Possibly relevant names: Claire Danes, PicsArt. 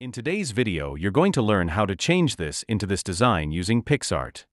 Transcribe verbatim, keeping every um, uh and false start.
In today's video, you're going to learn how to change this into this design using PicsArt.